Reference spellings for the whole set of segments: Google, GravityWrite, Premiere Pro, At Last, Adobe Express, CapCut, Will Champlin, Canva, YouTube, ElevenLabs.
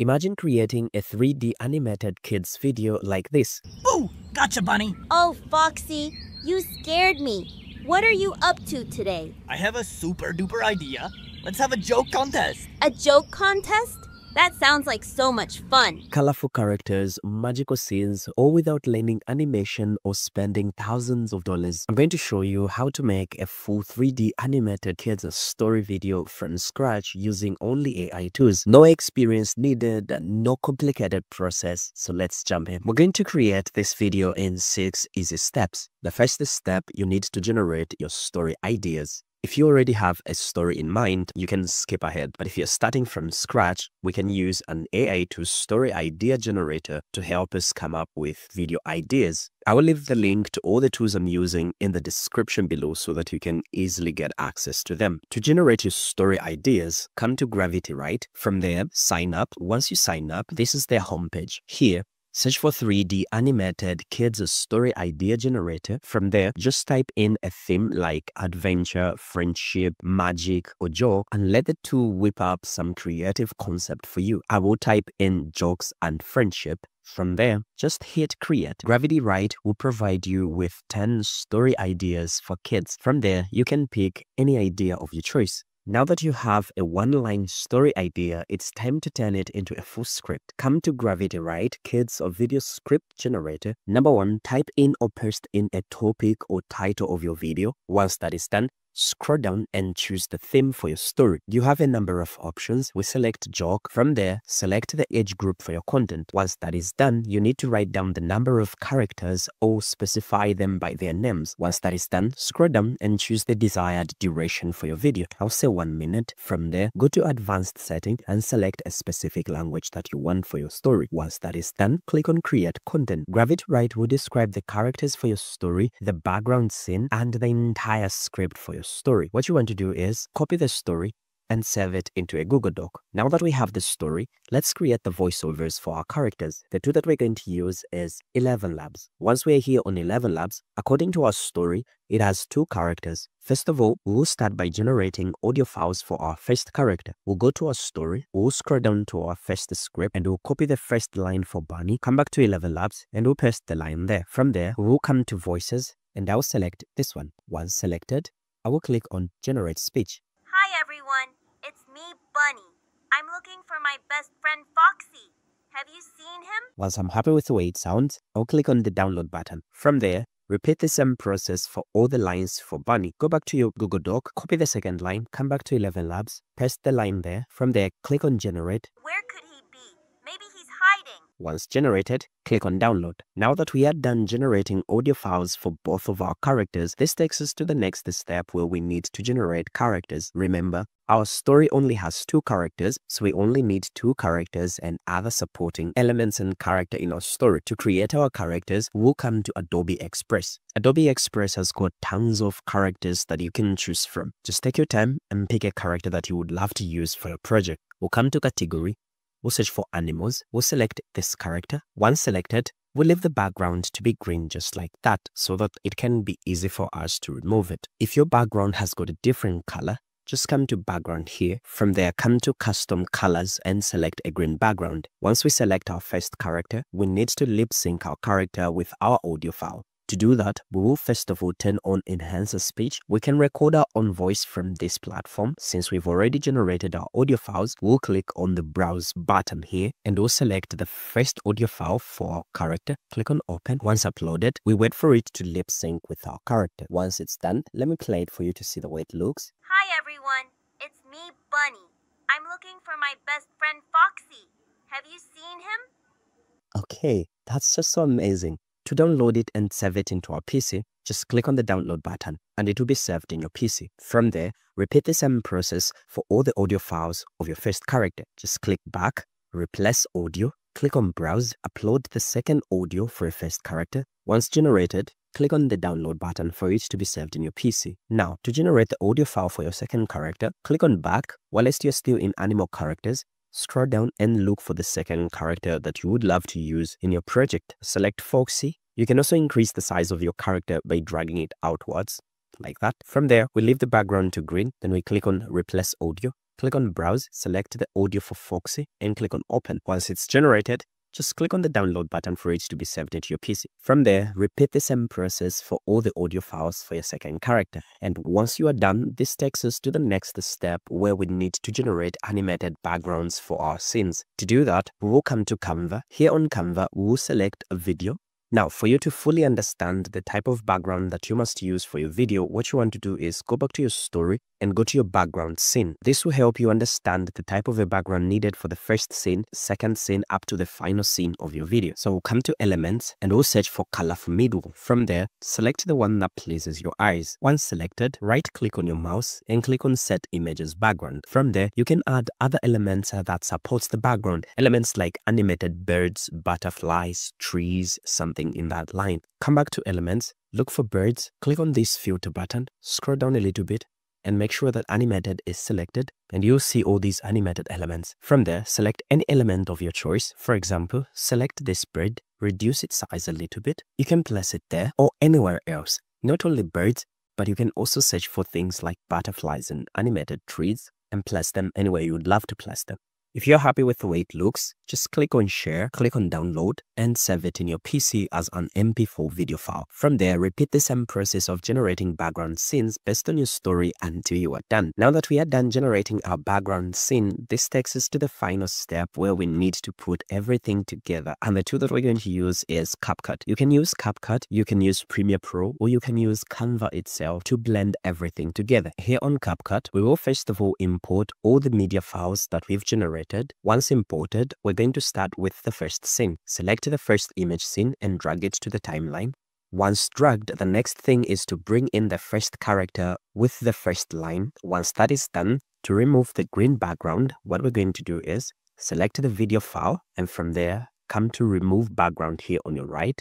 Imagine creating a 3D animated kids video like this. Ooh, gotcha, Bunny! Oh, Foxy, you scared me. What are you up to today? I have a super duper idea. Let's have a joke contest. A joke contest? That sounds like so much fun. Colorful characters, magical scenes, all without learning animation or spending thousands of dollars. I'm going to show you how to make a full 3D animated kids story video from scratch using only AI tools. No experience needed, no complicated process. So let's jump in. We're going to create this video in 6 easy steps. The first step, you need to generate your story ideas. If you already have a story in mind, you can skip ahead. But if you're starting from scratch, we can use an AI to story idea generator to help us come up with video ideas. I will leave the link to all the tools I'm using in the description below so that you can easily get access to them. To generate your story ideas, come to GravityWrite. From there, sign up. Once you sign up, this is their homepage. Here, search for 3D animated kids story idea generator. From there, just type in a theme like adventure, friendship, magic, or joke, and let the tool whip up some creative concept for you. I will type in jokes and friendship. From there, just hit create. GravityWrite will provide you with 10 story ideas for kids. From there, you can pick any idea of your choice. Now that you have a one-line story idea, it's time to turn it into a full script. Come to GravityWrite Kids or Video Script Generator. Number one, type in or paste in a topic or title of your video. Once that is done, scroll down and choose the theme for your story. You have a number of options. We select joke. From there, select the age group for your content. Once that is done, you need to write down the number of characters or specify them by their names. Once that is done, scroll down and choose the desired duration for your video. I'll say 1 minute. From there, go to advanced setting and select a specific language that you want for your story. Once that is done, click on create content. GravityWrite will describe the characters for your story, the background scene, and the entire script for your story. What you want to do is copy the story and save it into a Google Doc. Now that we have the story, let's create the voiceovers for our characters. The tool that we're going to use is ElevenLabs. Once we're here on ElevenLabs, according to our story, it has 2 characters. First of all, we'll start by generating audio files for our first character. We'll go to our story, we'll scroll down to our first script, and we'll copy the first line for Bunny, come back to ElevenLabs, and we'll paste the line there. From there, we'll come to voices, and I'll select this one. Once selected, I will click on Generate Speech. Hi everyone, it's me, Bunny. I'm looking for my best friend, Foxy. Have you seen him? Once I'm happy with the way it sounds, I'll click on the download button. From there, repeat the same process for all the lines for Bunny. Go back to your Google Doc, copy the second line, come back to ElevenLabs, paste the line there. From there, click on Generate. Where could he be? Maybe he's hiding. Once generated, click on download. Now that we are done generating audio files for both of our characters, this takes us to the next step where we need to generate characters. Remember, our story only has 2 characters, so we only need 2 characters and other supporting elements and character in our story. To create our characters, we'll come to Adobe Express. Adobe Express has got tons of characters that you can choose from. Just take your time and pick a character that you would love to use for your project. We'll come to category. We'll search for animals. We'll select this character. Once selected, we'll leave the background to be green just like that so that it can be easy for us to remove it. If your background has got a different color, just come to background here. From there, come to custom colors and select a green background. Once we select our first character, we need to lip sync our character with our audio file. To do that, we will first of all turn on Enhancer Speech. We can record our own voice from this platform. Since we've already generated our audio files, we'll click on the Browse button here and we'll select the first audio file for our character. Click on Open. Once uploaded, we wait for it to lip sync with our character. Once it's done, let me play it for you to see the way it looks. Hi everyone, it's me, Bunny. I'm looking for my best friend, Foxy. Have you seen him? Okay, that's just so amazing. To download it and save it into our PC, just click on the download button and it will be saved in your PC. From there, repeat the same process for all the audio files of your first character. Just click back, replace audio, click on browse, upload the second audio for your first character. Once generated, click on the download button for it to be saved in your PC. Now, to generate the audio file for your second character, click on back. Whilst you're still in animal characters, scroll down and look for the second character that you would love to use in your project. Select Foxy. You can also increase the size of your character by dragging it outwards, like that. From there, we leave the background to green, then we click on Replace Audio. Click on Browse, select the audio for Foxy, and click on Open. Once it's generated, just click on the download button for it to be saved into your PC. From there, repeat the same process for all the audio files for your second character. And once you are done, this takes us to the next step where we need to generate animated backgrounds for our scenes. To do that, we will come to Canva. Here on Canva, we will select a video. Now, for you to fully understand the type of background that you must use for your video, what you want to do is go back to your story and go to your background scene. This will help you understand the type of a background needed for the first scene, second scene, up to the final scene of your video. So we'll come to Elements and we'll search for Color for Middle. From there, select the one that pleases your eyes. Once selected, right-click on your mouse and click on Set Images Background. From there, you can add other elements that supports the background. Elements like animated birds, butterflies, trees, something in that line. Come back to Elements, look for Birds, click on this filter button, scroll down a little bit, and make sure that Animated is selected, and you'll see all these animated elements. From there, select any element of your choice. For example, select this bird, reduce its size a little bit. You can place it there or anywhere else. Not only birds, but you can also search for things like butterflies and animated trees and place them anywhere you would love to place them. If you're happy with the way it looks, just click on Share, click on Download, and save it in your PC as an MP4 video file. From there, repeat the same process of generating background scenes based on your story until you are done. Now that we are done generating our background scene, this takes us to the final step where we need to put everything together. And the tool that we're going to use is CapCut. You can use CapCut, you can use Premiere Pro, or you can use Canva itself to blend everything together. Here on CapCut, we will first of all import all the media files that we've generated. Once imported, we're going to start with the first scene. Select the first image scene and drag it to the timeline. Once dragged, the next thing is to bring in the first character with the first line. Once that is done, to remove the green background, what we're going to do is select the video file and from there, come to Remove Background here on your right.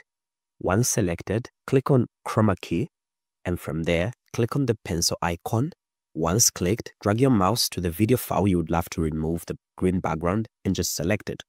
Once selected, click on Chroma Key and from there, click on the pencil icon. Once clicked, drag your mouse to the video file you would love to remove the green background and just select it.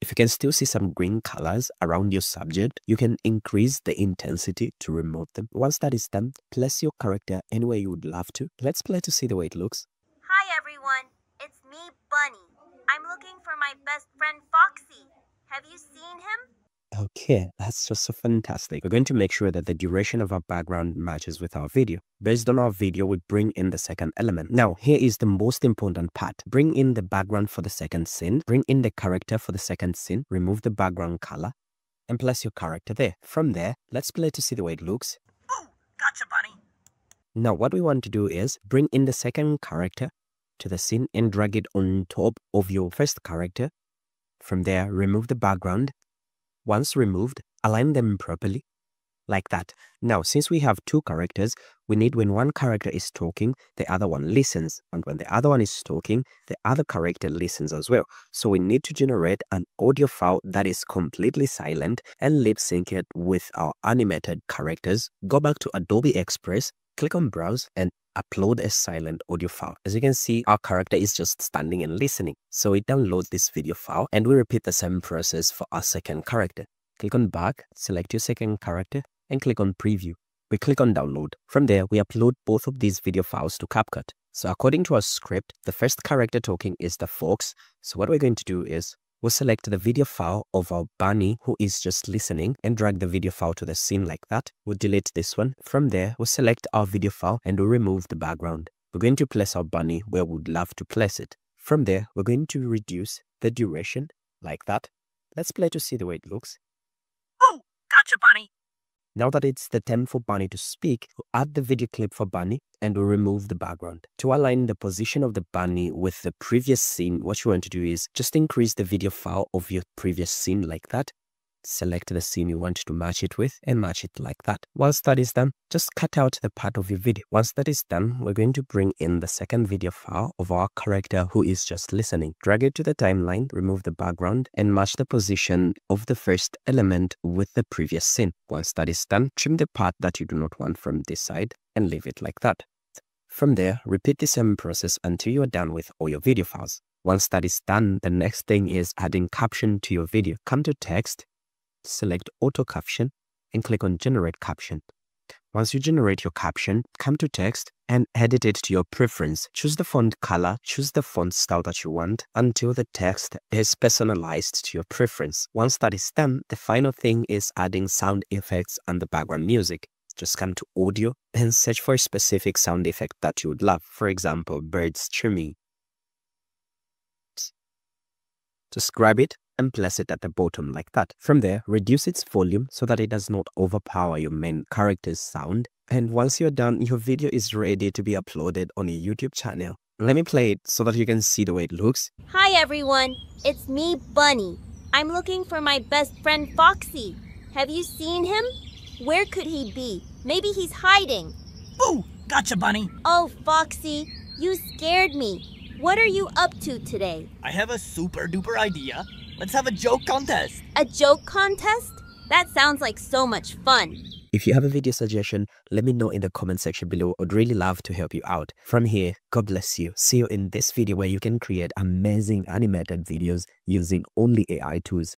If you can still see some green colors around your subject, you can increase the intensity to remove them. Once that is done, place your character anywhere you would love to. Let's play to see the way it looks. Hi everyone, it's me, Bunny. I'm looking for my best friend Foxy. Have you seen him? Okay, that's just so fantastic. We're going to make sure that the duration of our background matches with our video. Based on our video, we bring in the second element. Now, here is the most important part. Bring in the background for the second scene. Bring in the character for the second scene. Remove the background color and place your character there. From there, let's play to see the way it looks. Oh, gotcha, Bunny. Now, what we want to do is bring in the second character to the scene and drag it on top of your first character. From there, remove the background. Once removed, align them properly, like that. Now, since we have two characters, we need when one character is talking, the other one listens. And when the other one is talking, the other character listens as well. So we need to generate an audio file that is completely silent and lip sync it with our animated characters. Go back to Adobe Express, click on Browse, and upload a silent audio file. As you can see, our character is just standing and listening. So we download this video file and we repeat the same process for our second character. Click on Back, select your second character and click on Preview. We click on Download. From there, we upload both of these video files to CapCut. So according to our script, the first character talking is the fox. So what we're going to do is we'll select the video file of our bunny who is just listening and drag the video file to the scene like that. We'll delete this one. From there, we'll select our video file and we'll remove the background. We're going to place our bunny where we'd love to place it. From there, we're going to reduce the duration like that. Let's play to see the way it looks. Oh, gotcha, Bunny. Now that it's the time for Bunny to speak, we'll add the video clip for Bunny and we'll remove the background. To align the position of the bunny with the previous scene, what you want to do is just increase the video file of your previous scene like that. Select the scene you want to match it with and match it like that. Once that is done, just cut out the part of your video. Once that is done, we're going to bring in the second video file of our character who is just listening. Drag it to the timeline, remove the background, and match the position of the first element with the previous scene. Once that is done, trim the part that you do not want from this side and leave it like that. From there, repeat the same process until you are done with all your video files. Once that is done, the next thing is adding caption to your video. Come to Text, select Auto Caption and click on Generate Caption. Once you generate your caption, come to text and edit it to your preference. Choose the font color, choose the font style that you want until the text is personalized to your preference. Once that is done, the final thing is adding sound effects and the background music. Just come to audio and search for a specific sound effect that you would love. For example, birds chirping. Just grab it and place it at the bottom like that. From there, reduce its volume so that it does not overpower your main character's sound. And once you're done, your video is ready to be uploaded on your YouTube channel. Let me play it so that you can see the way it looks. Hi everyone, it's me, Bunny. I'm looking for my best friend, Foxy. Have you seen him? Where could he be? Maybe he's hiding. Ooh, gotcha, Bunny. Oh, Foxy, you scared me. What are you up to today? I have a super duper idea. Let's have a joke contest. A joke contest? That sounds like so much fun. If you have a video suggestion, let me know in the comment section below. I'd really love to help you out. From here, God bless you. See you in this video where you can create amazing animated videos using only AI tools.